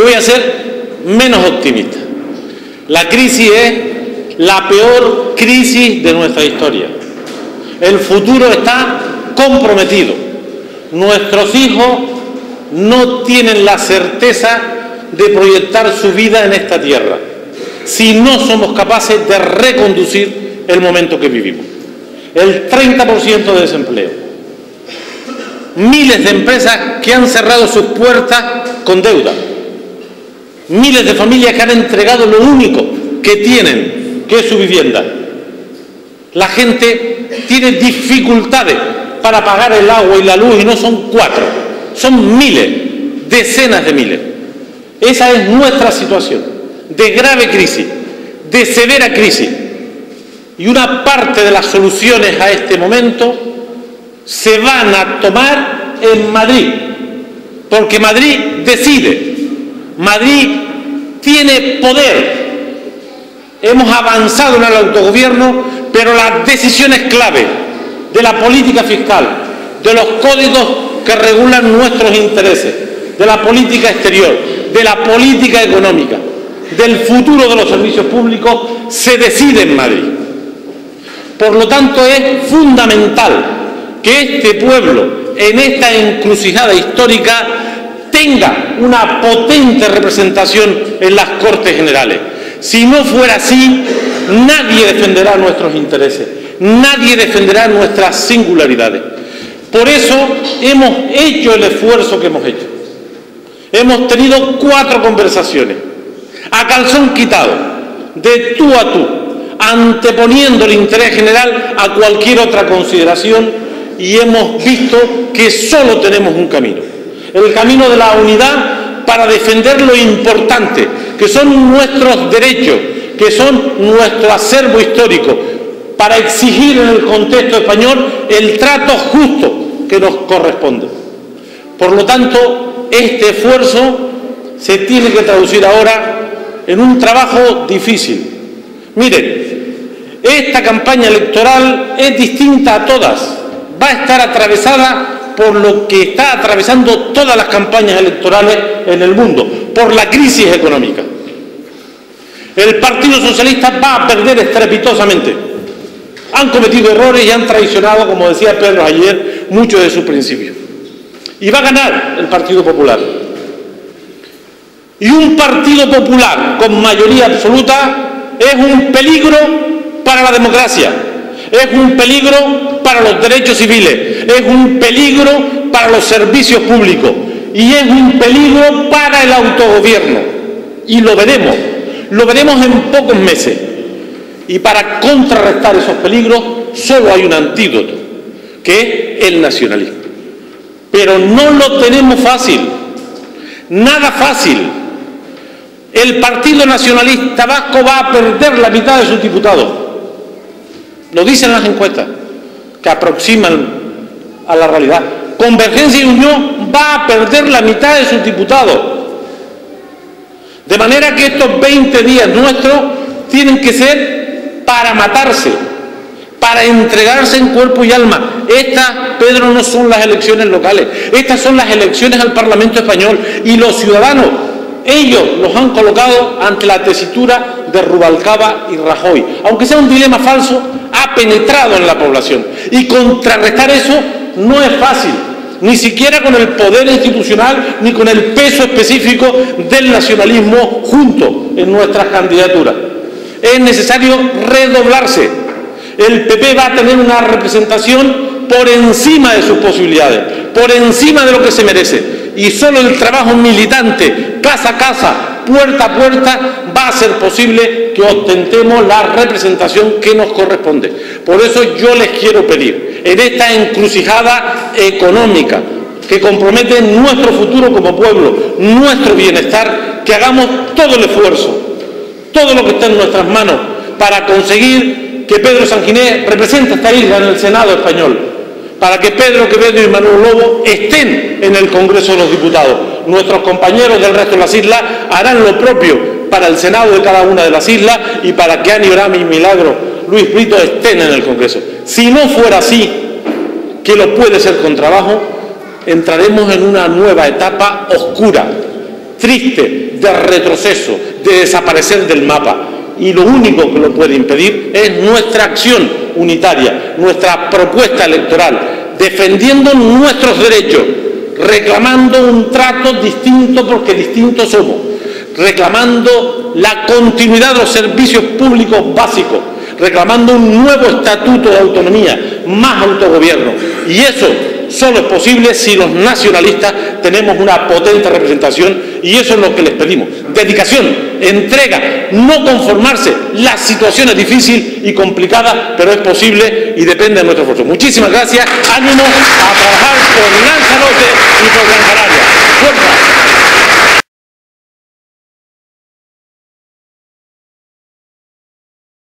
Yo voy a ser menos optimista. La crisis es la peor crisis de nuestra historia. El futuro está comprometido. Nuestros hijos no tienen la certeza de proyectar su vida en esta tierra si no somos capaces de reconducir el momento que vivimos. El 30% de desempleo. Miles de empresas que han cerrado sus puertas con deuda. Miles de familias que han entregado lo único que tienen, que es su vivienda. La gente tiene dificultades para pagar el agua y la luz, y no son 4, son miles, decenas de miles. Esa es nuestra situación, de grave crisis, de severa crisis. Y una parte de las soluciones a este momento se van a tomar en Madrid, porque Madrid decide, Madrid tiene poder. Hemos avanzado en el autogobierno, pero las decisiones clave de la política fiscal, de los códigos que regulan nuestros intereses, de la política exterior, de la política económica, del futuro de los servicios públicos, se decide en Madrid. Por lo tanto, es fundamental que este pueblo, en esta encrucijada histórica, tenga una potente representación en las Cortes Generales. Si no fuera así, nadie defenderá nuestros intereses, nadie defenderá nuestras singularidades. Por eso hemos hecho el esfuerzo que hemos hecho. Hemos tenido 4 conversaciones, a calzón quitado, de tú a tú, anteponiendo el interés general a cualquier otra consideración, y hemos visto que solo tenemos un camino, el camino de la unidad para defender lo importante, que son nuestros derechos, que son nuestro acervo histórico, para exigir en el contexto español el trato justo que nos corresponde. Por lo tanto, este esfuerzo se tiene que traducir ahora en un trabajo difícil. Miren, esta campaña electoral es distinta a todas, va a estar atravesada por lo que está atravesando todas las campañas electorales en el mundo, por la crisis económica. El Partido Socialista va a perder estrepitosamente. Han cometido errores y han traicionado, como decía Pedro ayer, muchos de sus principios. Y va a ganar el Partido Popular. Y un Partido Popular con mayoría absoluta es un peligro para la democracia, es un peligro para los derechos civiles, es un peligro para los servicios públicos y es un peligro para el autogobierno. Y lo veremos en pocos meses. Y para contrarrestar esos peligros solo hay un antídoto, que es el nacionalismo. Pero no lo tenemos fácil, nada fácil. El Partido Nacionalista Vasco va a perder la mitad de sus diputados. Lo dicen las encuestas, que aproximan a la realidad. Convergencia y Unión va a perder la mitad de sus diputados. De manera que estos 20 días nuestros tienen que ser para matarse, para entregarse en cuerpo y alma. Estas, Pedro, no son las elecciones locales, estas son las elecciones al Parlamento español, y los ciudadanos, ellos los han colocado ante la tesitura de Rubalcaba y Rajoy. Aunque sea un dilema falso, ha penetrado en la población, y contrarrestar eso no es fácil, ni siquiera con el poder institucional, ni con el peso específico del nacionalismo junto en nuestras candidaturas. Es necesario redoblarse. El PP va a tener una representación por encima de sus posibilidades, por encima de lo que se merece. Y solo el trabajo militante, casa a casa, puerta a puerta, va a hacer posible que ostentemos la representación que nos corresponde. Por eso yo les quiero pedir, en esta encrucijada económica que compromete nuestro futuro como pueblo, nuestro bienestar, que hagamos todo el esfuerzo, todo lo que está en nuestras manos, para conseguir que Pedro San Ginés represente a esta isla en el Senado español, para que Pedro Quevedo y Manuel Lobo estén en el Congreso de los Diputados. Nuestros compañeros del resto de las islas harán lo propio para el Senado de cada una de las islas y para que Aníbal y Milagro Luis Brito estén en el Congreso. Si no fuera así, que lo puede ser con trabajo, entraremos en una nueva etapa oscura, triste, de retroceso, de desaparecer del mapa. Y lo único que lo puede impedir es nuestra acción unitaria, nuestra propuesta electoral, defendiendo nuestros derechos, reclamando un trato distinto porque distintos somos, reclamando la continuidad de los servicios públicos básicos, reclamando un nuevo estatuto de autonomía, más autogobierno. Y eso solo es posible si los nacionalistas tenemos una potente representación, y eso es lo que les pedimos: dedicación, entrega, no conformarse. La situación es difícil y complicada, pero es posible y depende de nuestro esfuerzo. Muchísimas gracias, ánimo a trabajar por Lanzarote y por Gran Canaria.